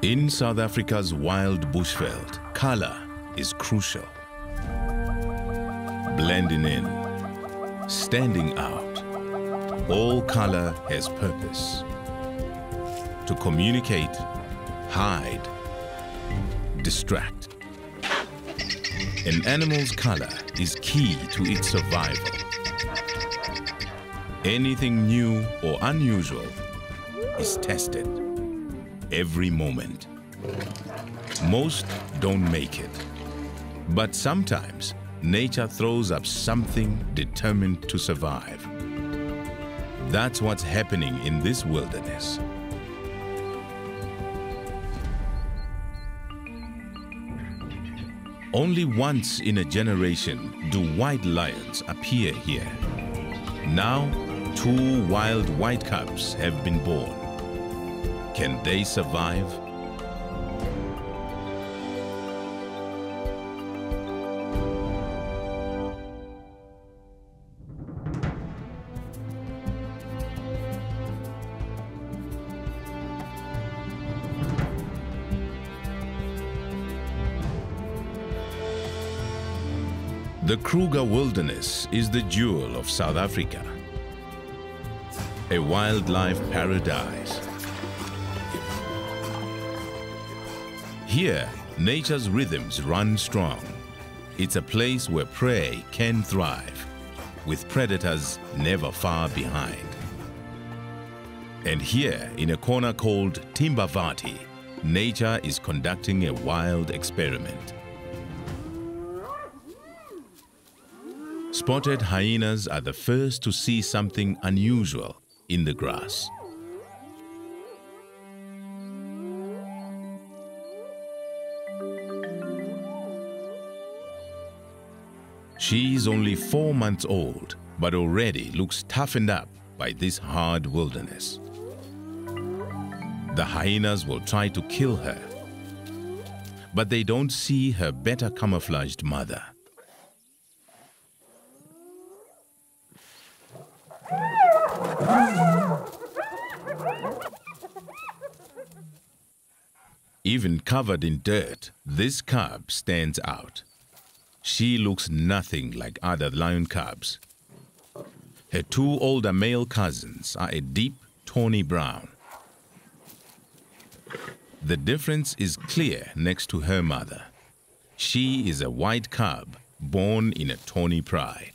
In South Africa's wild bushveld, color is crucial. Blending in, standing out, all color has purpose. To communicate, hide, distract. An animal's color is key to its survival. Anything new or unusual is tested every moment. Most don't make it, but sometimes nature throws up something determined to survive. That's what's happening in this wilderness. Only once in a generation do white lions appear here. Now, 2 wild white cubs have been born. Can they survive? The Kruger Wilderness is the jewel of South Africa, a wildlife paradise. Here, nature's rhythms run strong. It's a place where prey can thrive, with predators never far behind. And here, in a corner called Timbavati, nature is conducting a wild experiment. Spotted hyenas are the first to see something unusual in the grass. She's only 4 months old, but already looks toughened up by this hard wilderness. The hyenas will try to kill her, but they don't see her better camouflaged mother. Even covered in dirt, this cub stands out. She looks nothing like other lion cubs. Her 2 older male cousins are a deep, tawny brown. The difference is clear next to her mother. She is a white cub born in a tawny pride.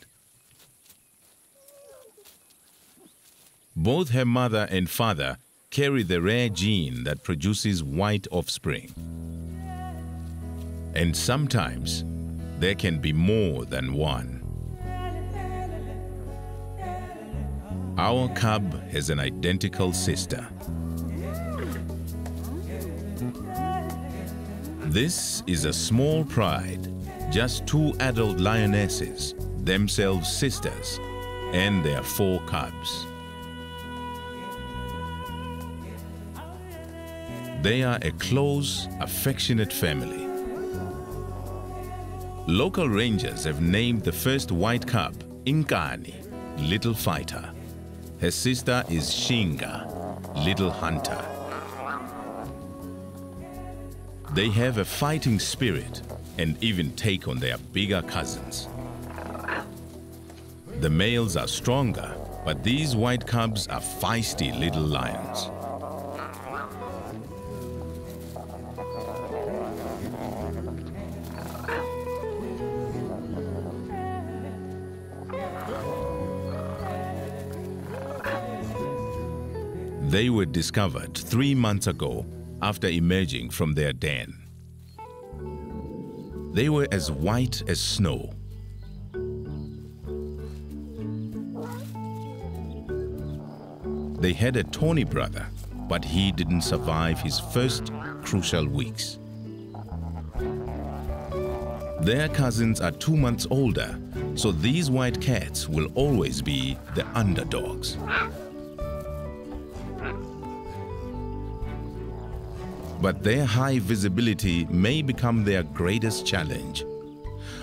Both her mother and father carry the rare gene that produces white offspring. And sometimes there can be more than one. Our cub has an identical sister. This is a small pride, just 2 adult lionesses, themselves sisters, and their 4 cubs. They are a close, affectionate family. Local rangers have named the first white cub Inkani, Little Fighter. Her sister is Shinga, Little Hunter. They have a fighting spirit and even take on their bigger cousins. The males are stronger, but these white cubs are feisty little lions. They were discovered 3 months ago after emerging from their den. They were as white as snow. They had a tawny brother, but he didn't survive his first crucial weeks. Their cousins are 2 months older, so these white cats will always be the underdogs. But their high visibility may become their greatest challenge.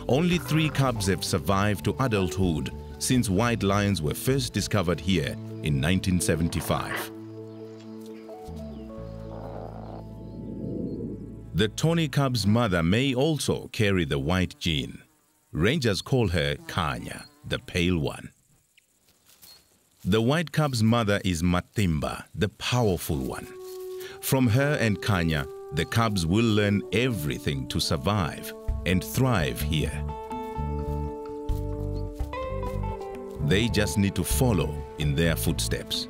Only 3 cubs have survived to adulthood since white lions were first discovered here in 1975. The tawny cub's mother may also carry the white gene. Rangers call her Kanya, the pale one. The white cub's mother is Matimba, the powerful one. From her and Kanya, the cubs will learn everything to survive and thrive here. They just need to follow in their footsteps.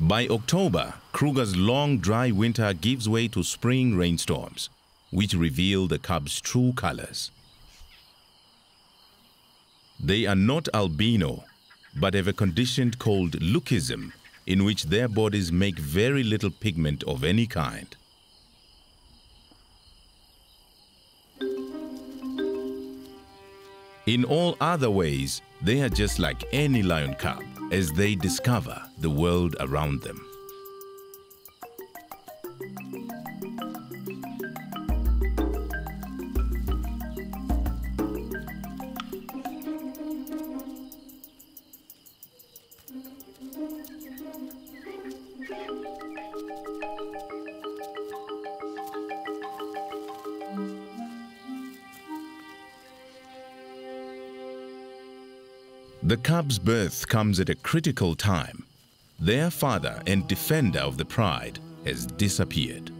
By October, Kruger's long, dry winter gives way to spring rainstorms, which reveal the cubs' true colors. They are not albino, but have a condition called leucism, in which their bodies make very little pigment of any kind. In all other ways, they are just like any lion cub as they discover the world around them. The cub's birth comes at a critical time. Their father and defender of the pride has disappeared.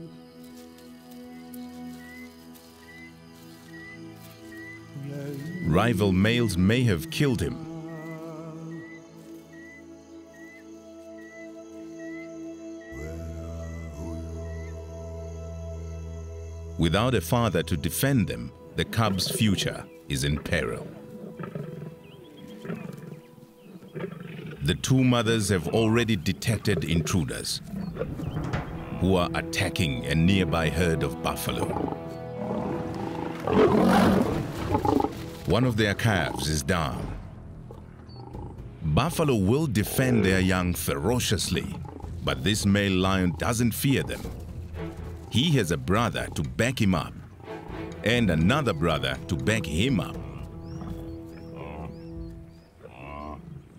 Rival males may have killed him. Without a father to defend them, the cub's future is in peril. The two mothers have already detected intruders who are attacking a nearby herd of buffalo. One of their calves is down. Buffalo will defend their young ferociously, but this male lion doesn't fear them. He has a brother to back him up and another brother to back him up.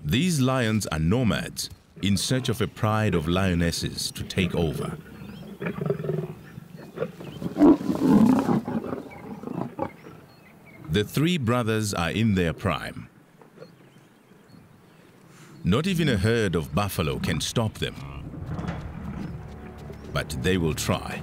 These lions are nomads in search of a pride of lionesses to take over. The three brothers are in their prime. Not even a herd of buffalo can stop them, but they will try.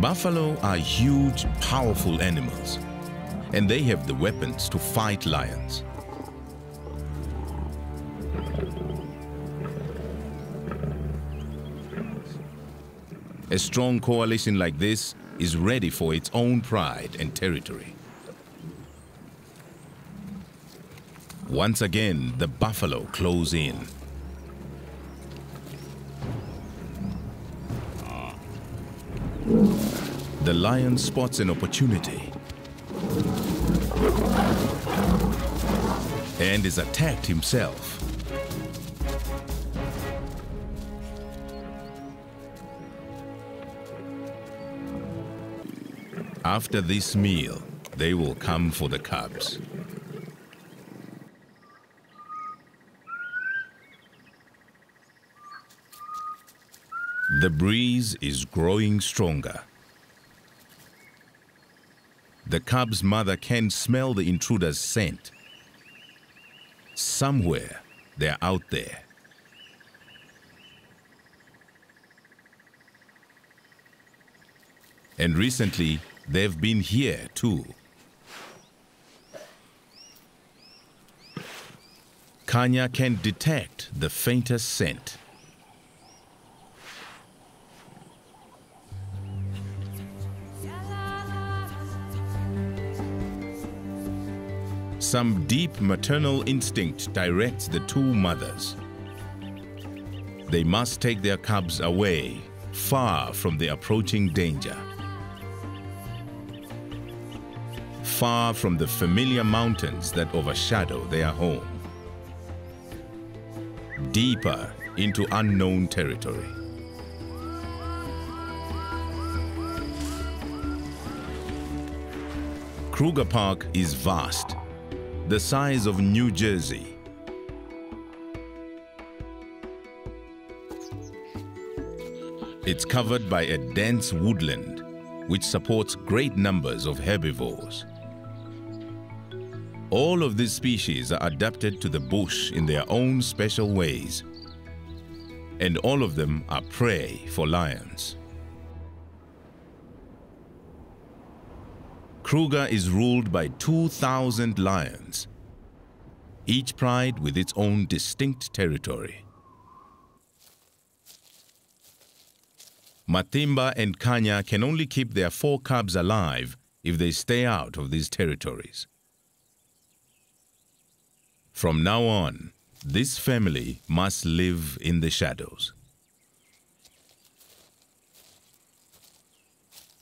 Buffalo are huge, powerful animals, and they have the weapons to fight lions. A strong coalition like this is ready for its own pride and territory. Once again, the buffalo close in. The lion spots an opportunity and is attacked himself. After this meal, they will come for the cubs. The breeze is growing stronger. The cub's mother can smell the intruder's scent. Somewhere, they're out there. And recently, they've been here too. Kanya can detect the faintest scent. Some deep maternal instinct directs the two mothers. they must take their cubs away, far from the approaching danger, far from the familiar mountains that overshadow their home, deeper into unknown territory. Kruger Park is vast, the size of New Jersey. It's covered by a dense woodland, which supports great numbers of herbivores. All of these species are adapted to the bush in their own special ways, and all of them are prey for lions. Kruger is ruled by 2,000 lions, each pride with its own distinct territory. Matimba and Kanya can only keep their 4 cubs alive if they stay out of these territories. From now on, this family must live in the shadows.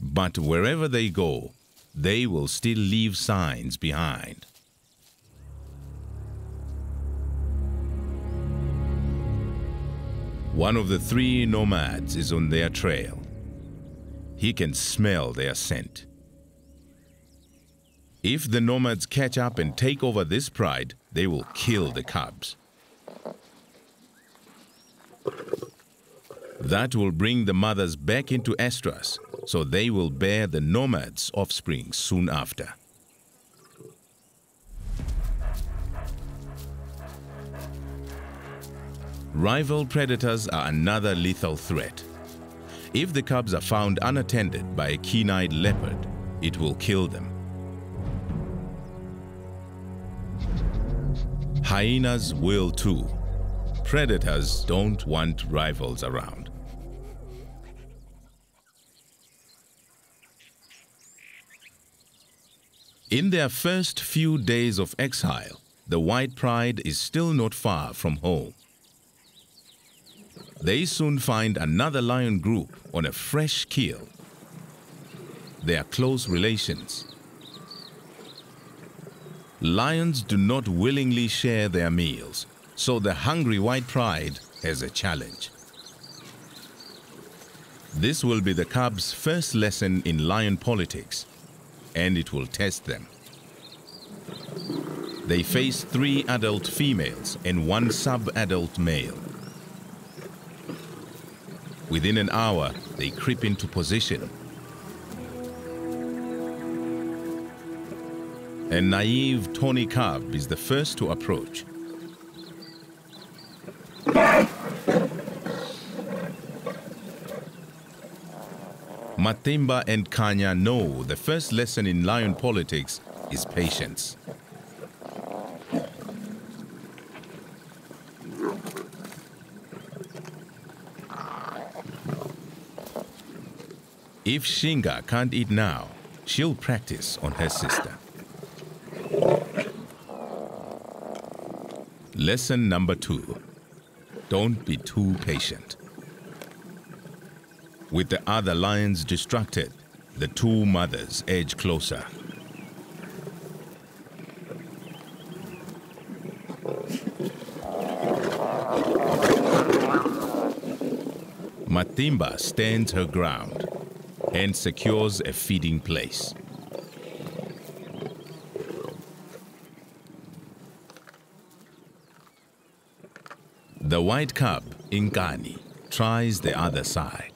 But wherever they go, they will still leave signs behind. One of the 3 nomads is on their trail. He can smell their scent. If the nomads catch up and take over this pride, they will kill the cubs. That will bring the mothers back into estrus, so they will bear the nomads' offspring soon after. Rival predators are another lethal threat. If the cubs are found unattended by a keen-eyed leopard, it will kill them. Hyenas will too. Predators don't want rivals around. In their first few days of exile, the white pride is still not far from home. They soon find another lion group on a fresh keel. They are close relations. Lions do not willingly share their meals, so the hungry white pride has a challenge. This will be the cubs' first lesson in lion politics, and it will test them. They face 3 adult females and 1 sub-adult male. Within an hour, they creep into position. A naive, tawny cub is the first to approach. Matimba and Kanya know the first lesson in lion politics is patience. If Shinga can't eat now, she'll practice on her sister. Lesson number 2. Don't be too patient. With the other lions distracted, the 2 mothers edge closer. Matimba stands her ground and secures a feeding place. The white cub, Inkani, tries the other side.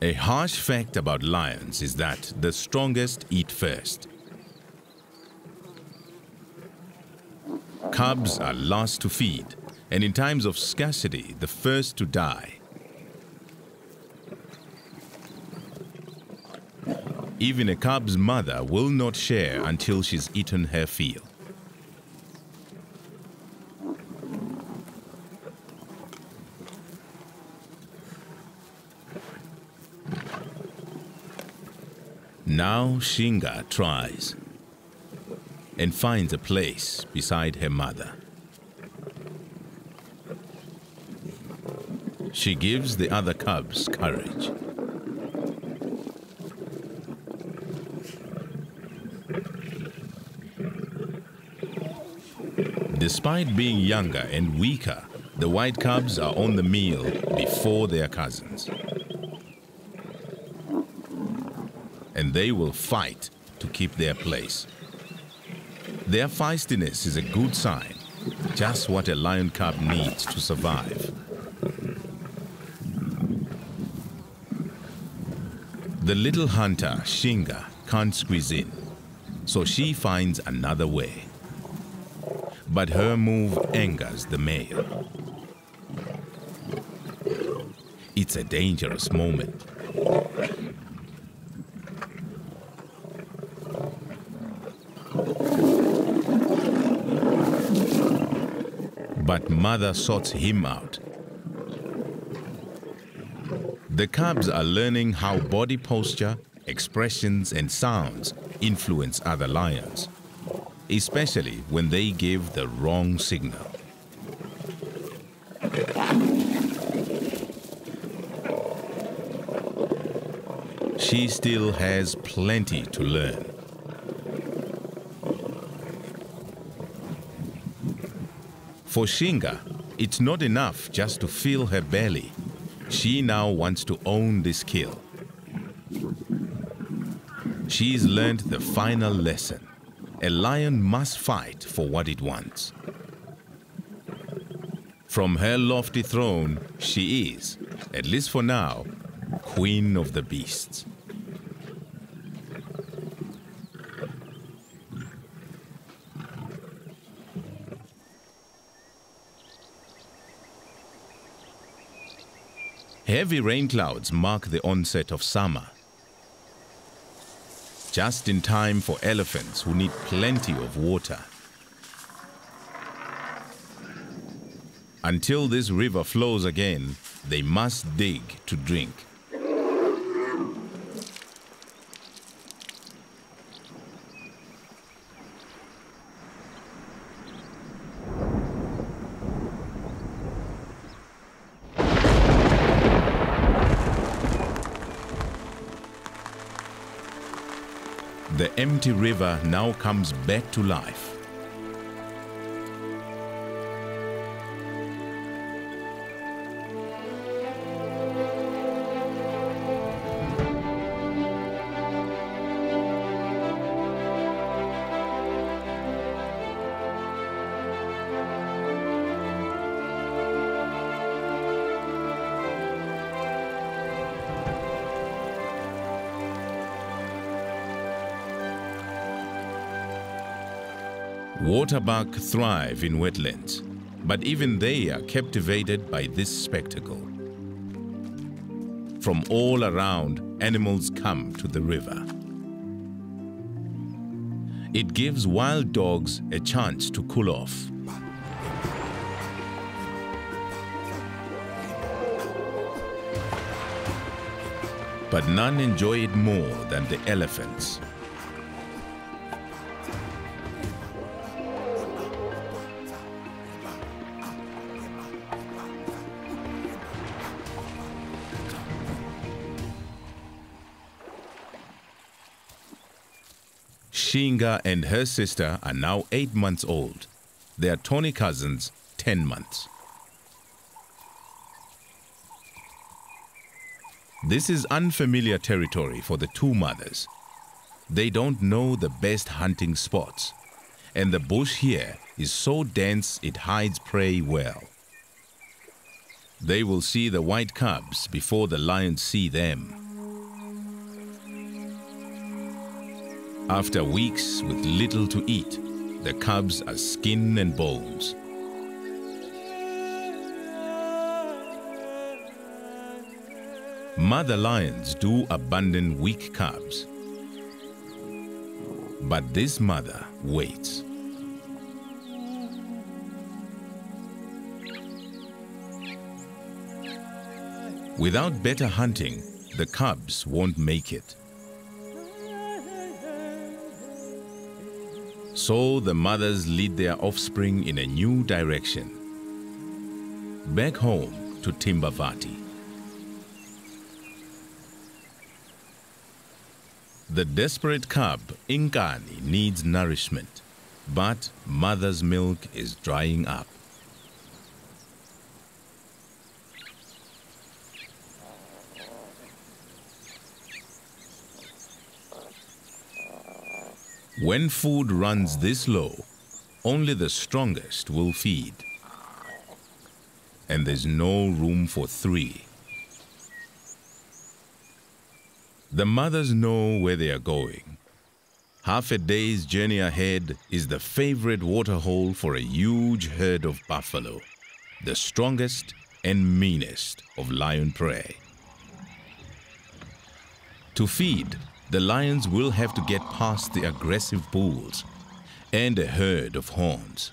A harsh fact about lions is that the strongest eat first. Cubs are last to feed, and in times of scarcity, the first to die. Even a cub's mother will not share until she's eaten her fill. Now Shinga tries and finds a place beside her mother. She gives the other cubs courage. Despite being younger and weaker, the white cubs are on the meal before their cousins. And they will fight to keep their place. Their feistiness is a good sign, just what a lion cub needs to survive. The little hunter, Shinga, can't squeeze in, so she finds another way. But her move angers the male. It's a dangerous moment. But mother sorts him out. The cubs are learning how body posture, expressions, and sounds influence other lions, especially when they give the wrong signal. She still has plenty to learn. For Shinga, it's not enough just to fill her belly. She now wants to own this skill. She's learned the final lesson. A lion must fight for what it wants. From her lofty throne, she is, at least for now, queen of the beasts. Heavy rain clouds mark the onset of summer. Just in time for elephants who need plenty of water. Until this river flows again, they must dig to drink. The empty river now comes back to life. Waterbuck thrive in wetlands, but even they are captivated by this spectacle. From all around, animals come to the river. It gives wild dogs a chance to cool off. But none enjoy it more than the elephants. Shinga and her sister are now 8 months old. Their tawny cousins, 10 months. This is unfamiliar territory for the two mothers. They don't know the best hunting spots, and the bush here is so dense it hides prey well. They will see the white cubs before the lions see them. After weeks with little to eat, the cubs are skin and bones. Mother lions do abandon weak cubs. But this mother waits. Without better hunting, the cubs won't make it. So the mothers lead their offspring in a new direction, back home to Timbavati. The desperate cub, Inkani, needs nourishment, but mother's milk is drying up. When food runs this low, only the strongest will feed. And there's no room for three. The mothers know where they are going. Half a day's journey ahead is the favorite waterhole for a huge herd of buffalo, the strongest and meanest of lion prey. To feed, the lions will have to get past the aggressive bulls and a herd of horns.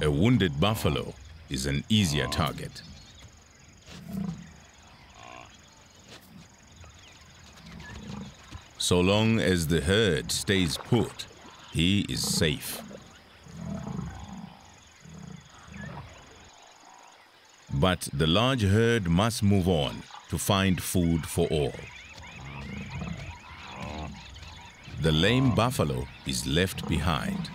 A wounded buffalo is an easier target. So long as the herd stays put, he is safe. But the large herd must move on to find food for all. The lame buffalo is left behind.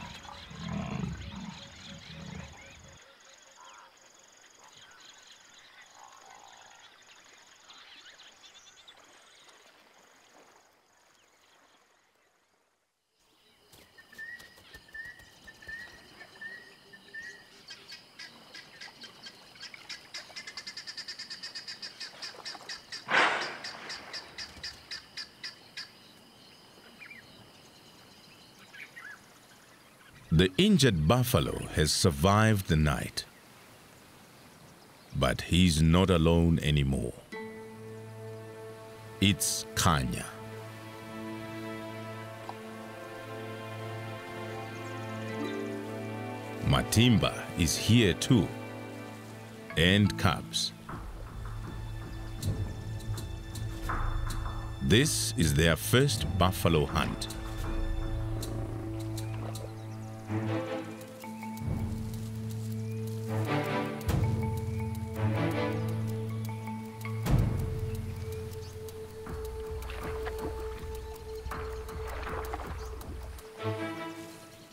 The injured buffalo has survived the night, but he's not alone anymore. It's Kanya. Matimba is here too, and cubs. This is their first buffalo hunt.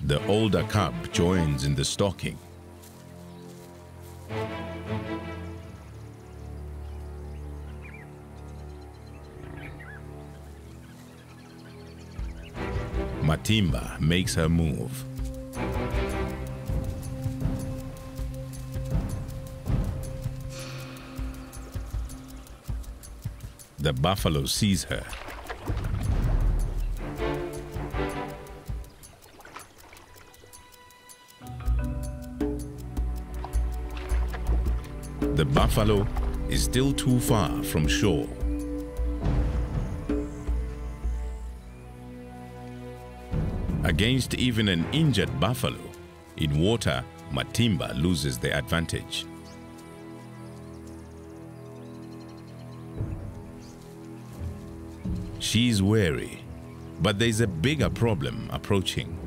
The older cub joins in the stalking. Matimba makes her move. The buffalo sees her. The buffalo is still too far from shore. Against even an injured buffalo, in water, Matimba loses the advantage. She's wary, but there's a bigger problem approaching.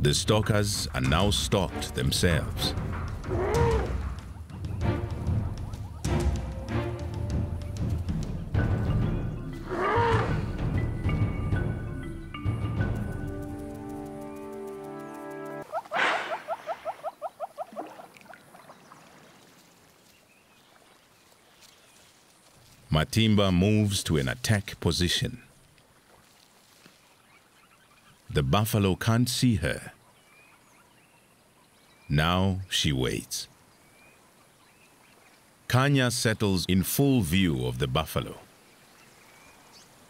The stalkers are now stalked themselves. Matimba moves to an attack position. The buffalo can't see her. Now she waits. Kanya settles in full view of the buffalo.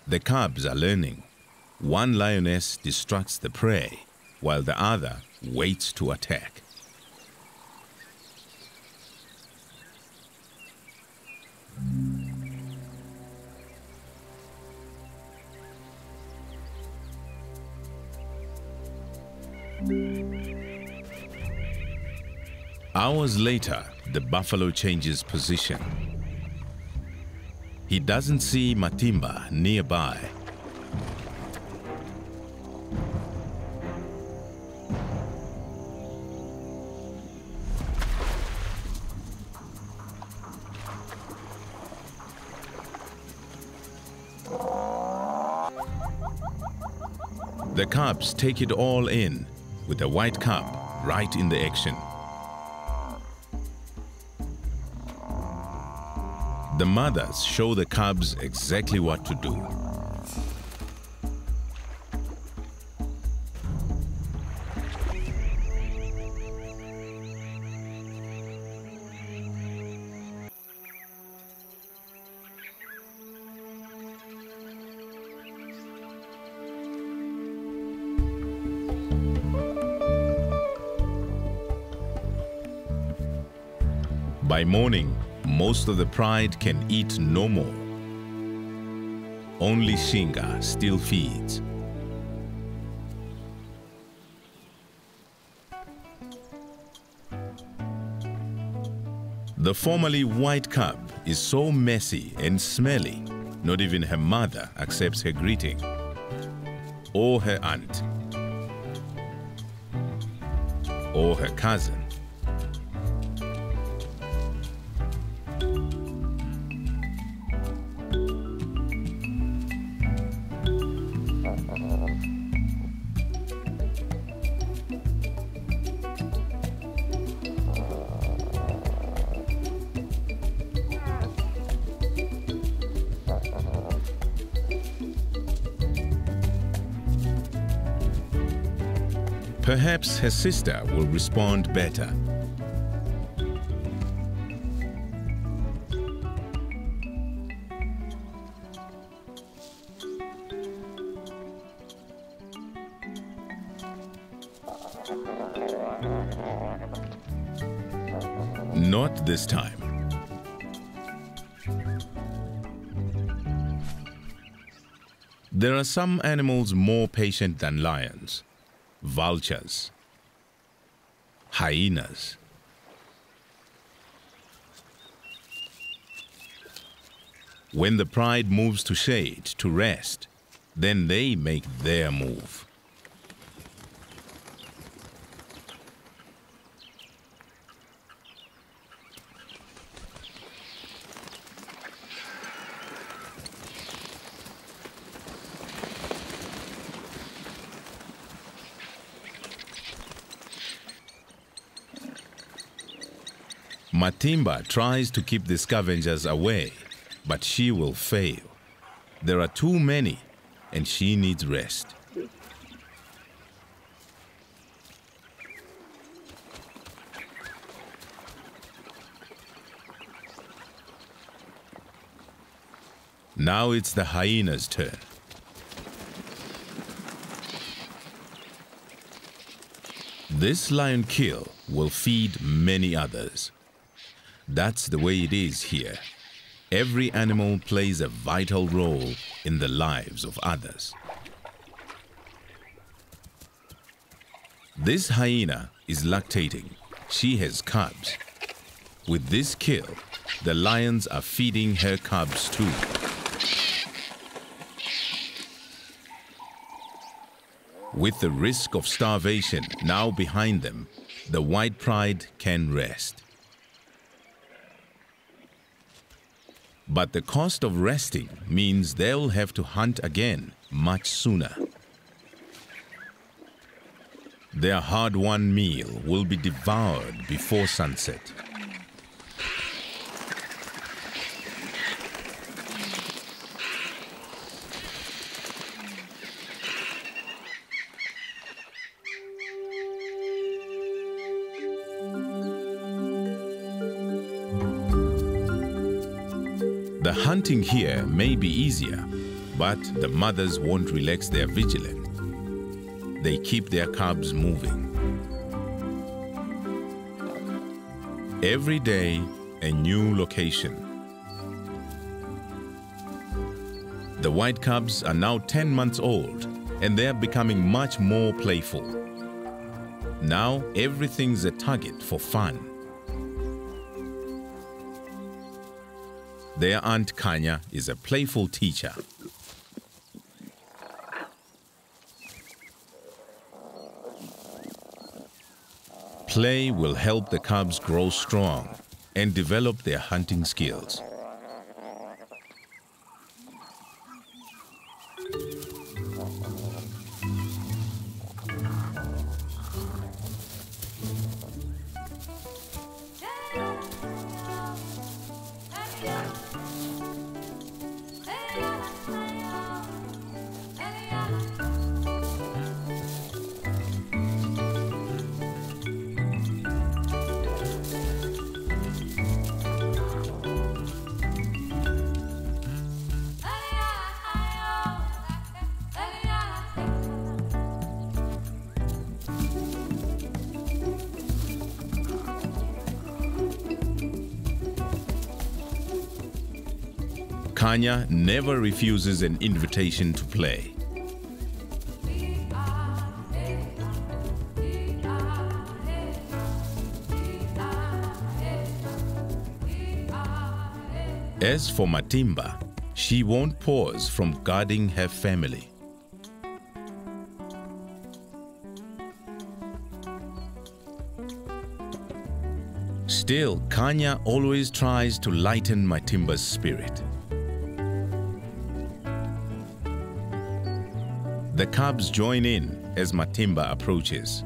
The cubs are learning. One lioness distracts the prey, while the other waits to attack. Hours later, the buffalo changes position. He doesn't see Matimba nearby. The cubs take it all in, with the white cub right in the action. The mothers show the cubs exactly what to do. By morning, most of the pride can eat no more. Only Shinga still feeds. The formerly white cub is so messy and smelly, not even her mother accepts her greeting, or her aunt, or her cousin. Perhaps her sister will respond better. Not this time. There are some animals more patient than lions. Vultures, hyenas. When the pride moves to shade, to rest, then they make their move. Matimba tries to keep the scavengers away, but she will fail. There are too many, and she needs rest. Now it's the hyena's turn. This lion kill will feed many others. That's the way it is here. Every animal plays a vital role in the lives of others. This hyena is lactating. She has cubs. With this kill, the lions are feeding her cubs too. With the risk of starvation now behind them, the white pride can rest. But the cost of resting means they'll have to hunt again much sooner. Their hard-won meal will be devoured before sunset. The hunting here may be easier, but the mothers won't relax their vigilance. They keep their cubs moving. Every day, a new location. The white cubs are now 10 months old and they are becoming much more playful. Now everything's a target for fun. Their aunt Kanya is a playful teacher. Play will help the cubs grow strong and develop their hunting skills. Kanya never refuses an invitation to play. As for Matimba, she won't pause from guarding her family. Still, Kanya always tries to lighten Matimba's spirit. The cubs join in as Matimba approaches.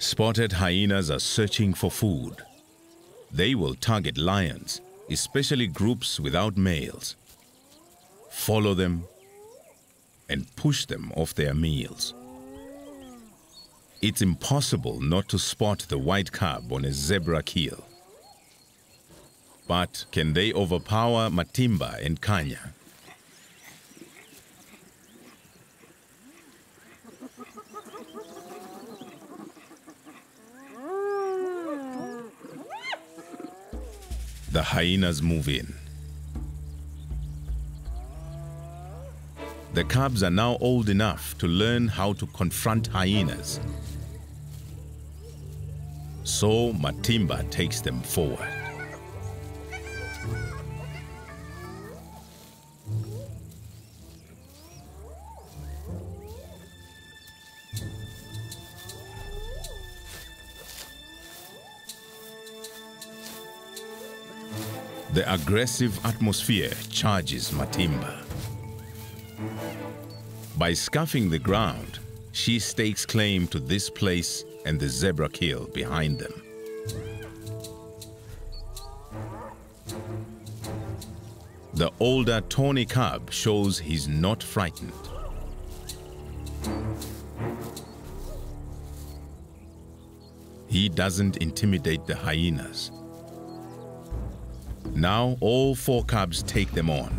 Spotted hyenas are searching for food. They will target lions, especially groups without males. Follow them and push them off their meals. It's impossible not to spot the white cub on a zebra keel. But can they overpower Matimba and Kanya? The hyenas move in. The cubs are now old enough to learn how to confront hyenas. So Matimba takes them forward. The aggressive atmosphere charges Matimba. By scuffing the ground, she stakes claim to this place and the zebra keel behind them. The older tawny cub shows he's not frightened. He doesn't intimidate the hyenas. Now, all four cubs take them on.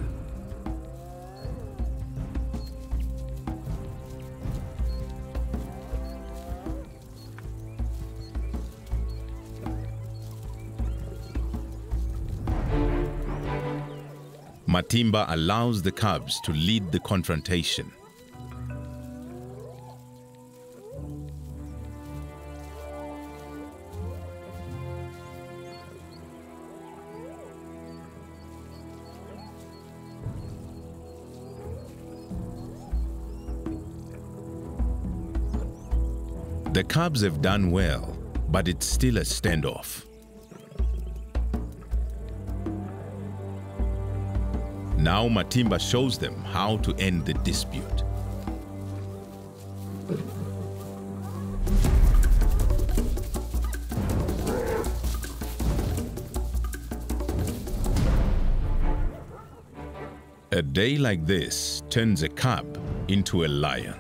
Matimba allows the cubs to lead the confrontation. The cubs have done well, but it's still a standoff. Now Matimba shows them how to end the dispute. A day like this turns a cub into a lion.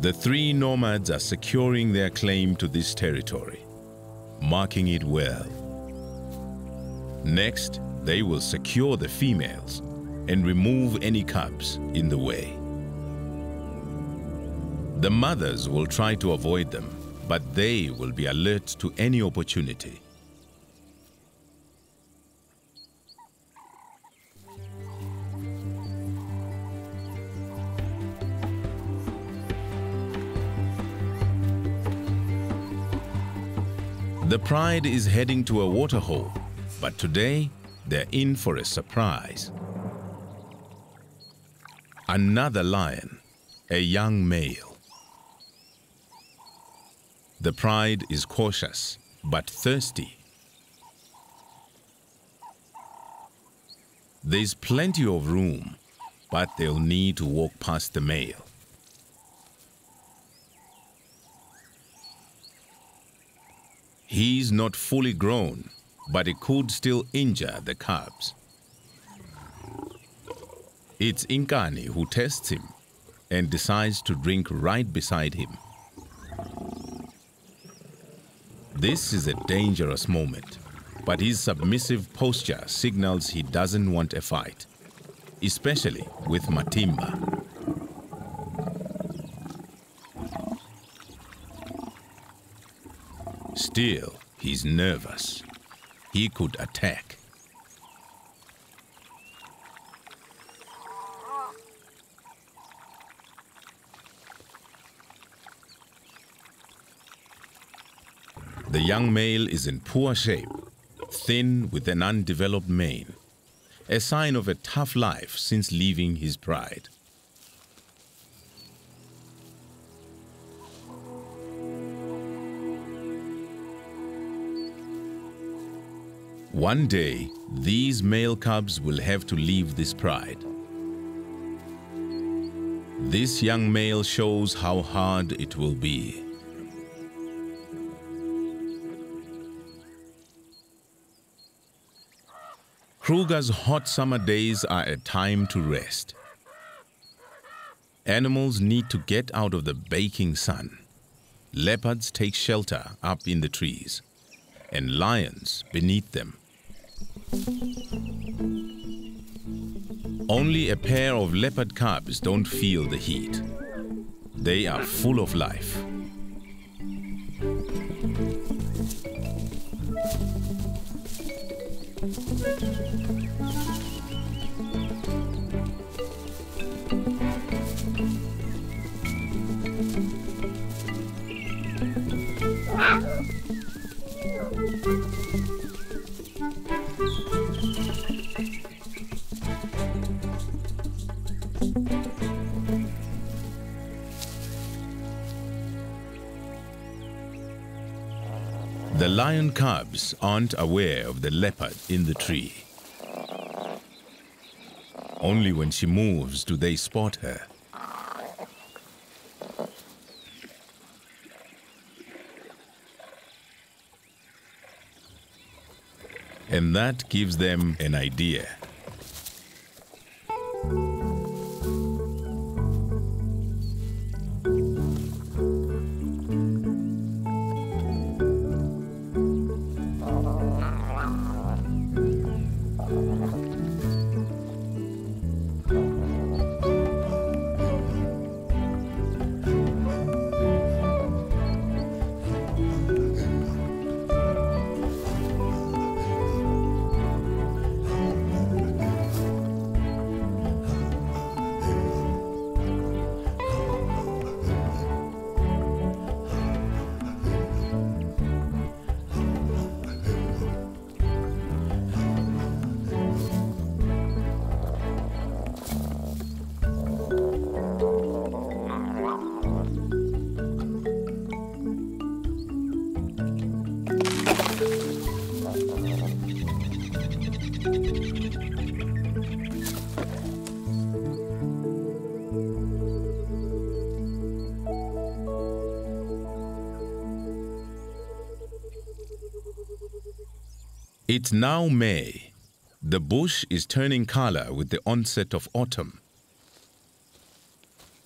The three nomads are securing their claim to this territory, marking it well. Next, they will secure the females and remove any cubs in the way. The mothers will try to avoid them, but they will be alert to any opportunity. The pride is heading to a waterhole, but today they're in for a surprise. Another lion, a young male. The pride is cautious, but thirsty. There's plenty of room, but they'll need to walk past the male. He's not fully grown, but it could still injure the cubs. It's Inkani who tests him and decides to drink right beside him. This is a dangerous moment, but his submissive posture signals he doesn't want a fight, especially with Matimba. Still, he's nervous. He could attack. The young male is in poor shape, thin with an undeveloped mane, a sign of a tough life since leaving his pride. One day, these male cubs will have to leave this pride. This young male shows how hard it will be. Kruger's hot summer days are a time to rest. Animals need to get out of the baking sun. Leopards take shelter up in the trees, and lions beneath them. Only a pair of leopard cubs don't feel the heat. They are full of life. The lion cubs aren't aware of the leopard in the tree. Only when she moves do they spot her. And that gives them an idea. It's now May. The bush is turning color with the onset of autumn.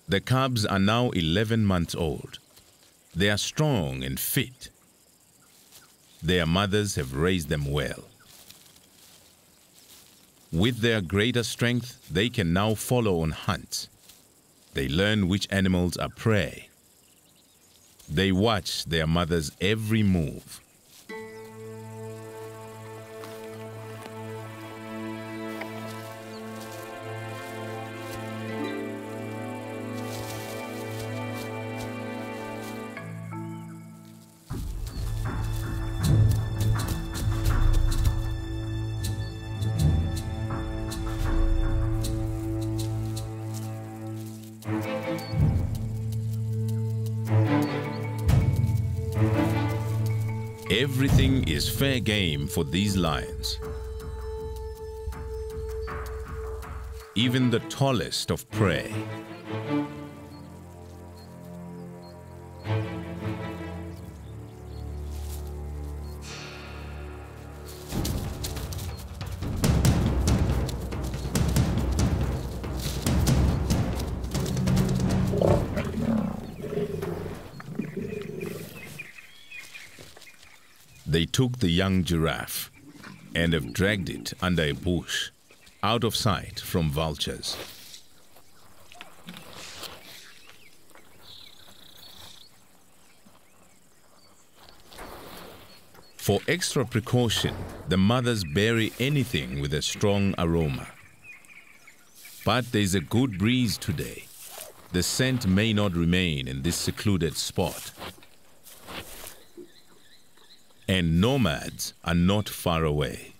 The cubs are now 11 months old. They are strong and fit. Their mothers have raised them well. With their greater strength, they can now follow on hunts. They learn which animals are prey. They watch their mother's every move. Everything is fair game for these lions. Even the tallest of prey. They took the young giraffe and have dragged it under a bush, out of sight from vultures. For extra precaution, the mothers bury anything with a strong aroma. But there's a good breeze today. The scent may not remain in this secluded spot. And nomads are not far away.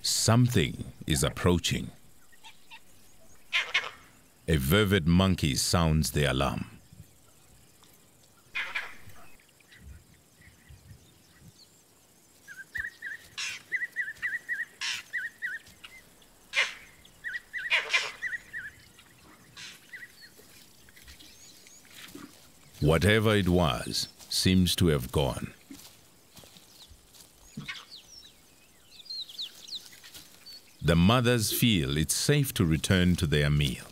Something is approaching. A vervet monkey sounds the alarm. Whatever it was, seems to have gone. The mothers feel it's safe to return to their meal.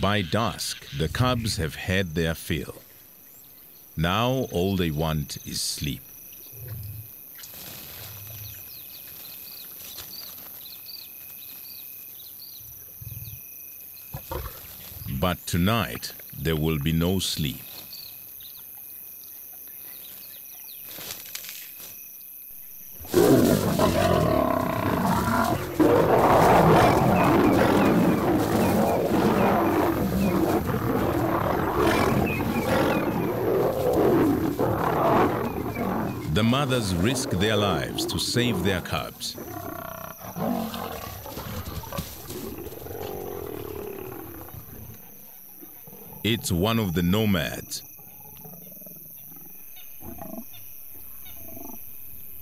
By dusk, the cubs have had their fill. Now all they want is sleep. But tonight, there will be no sleep. The mothers risk their lives to save their cubs. It's one of the nomads.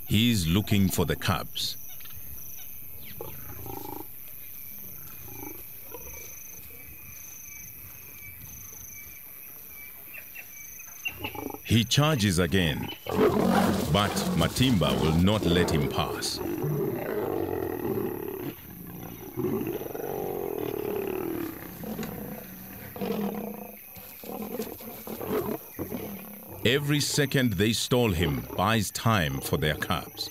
He's looking for the cubs. He charges again, but Matimba will not let him pass. Every second they stall him buys time for their cubs.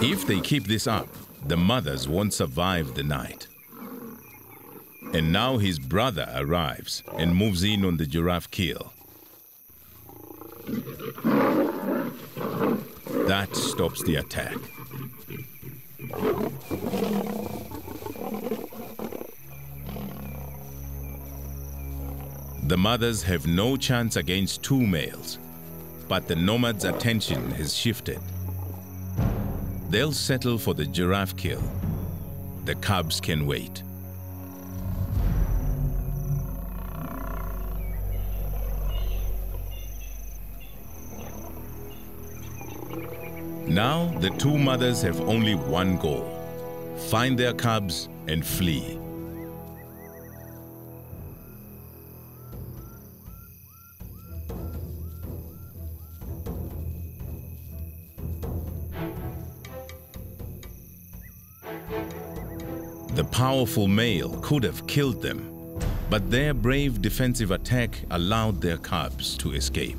If they keep this up, the mothers won't survive the night. And now his brother arrives and moves in on the giraffe kill. That stops the attack. The mothers have no chance against two males, but the nomad's attention has shifted. They'll settle for the giraffe kill. The cubs can wait. Now, the two mothers have only one goal: find their cubs and flee. The powerful male could have killed them, but their brave defensive attack allowed their cubs to escape.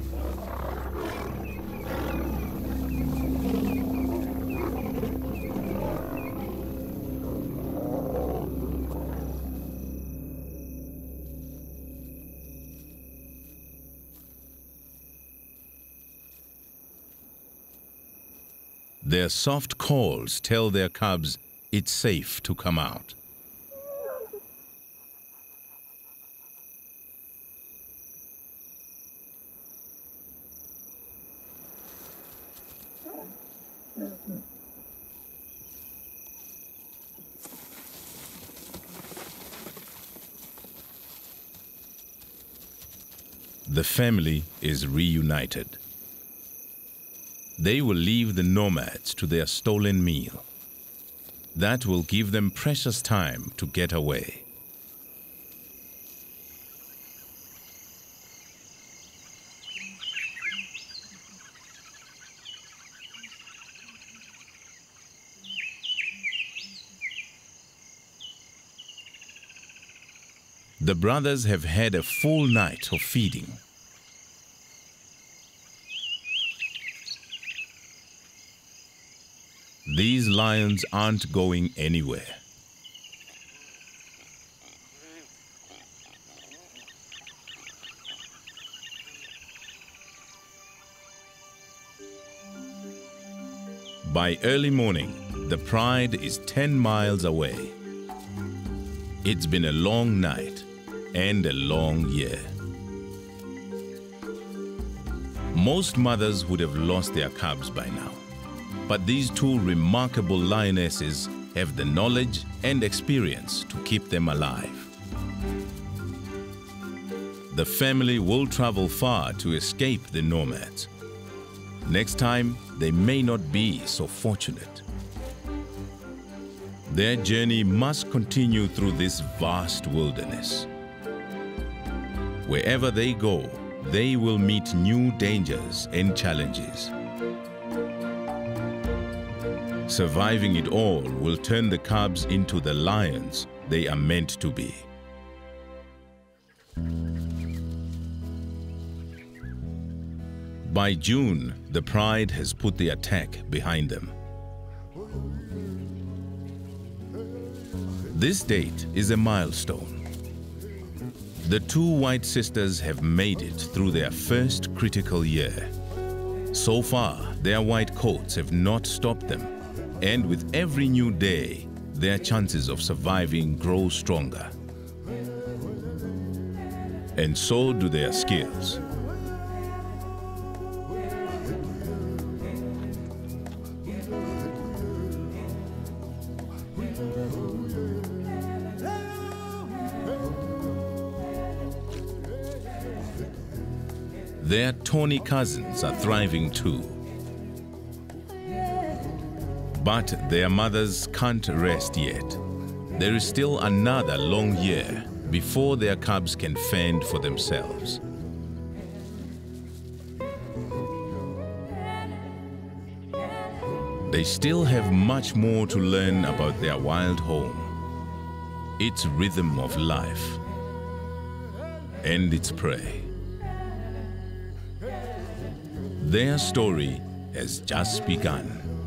Their soft calls tell their cubs it's safe to come out. The family is reunited. They will leave the nomads to their stolen meal. That will give them precious time to get away. The brothers have had a full night of feeding. These lions aren't going anywhere. By early morning, the pride is 10 miles away. It's been a long night and a long year. Most mothers would have lost their cubs by now. But these two remarkable lionesses have the knowledge and experience to keep them alive. The family will travel far to escape the nomads. Next time, they may not be so fortunate. Their journey must continue through this vast wilderness. Wherever they go, they will meet new dangers and challenges. Surviving it all will turn the cubs into the lions they are meant to be. By June, the pride has put the attack behind them. This date is a milestone. The two white sisters have made it through their first critical year. So far, their white coats have not stopped them. And with every new day, their chances of surviving grow stronger. And so do their skills. Their tawny cousins are thriving too. But their mothers can't rest yet. There is still another long year before their cubs can fend for themselves. They still have much more to learn about their wild home, its rhythm of life, and its prey. Their story has just begun.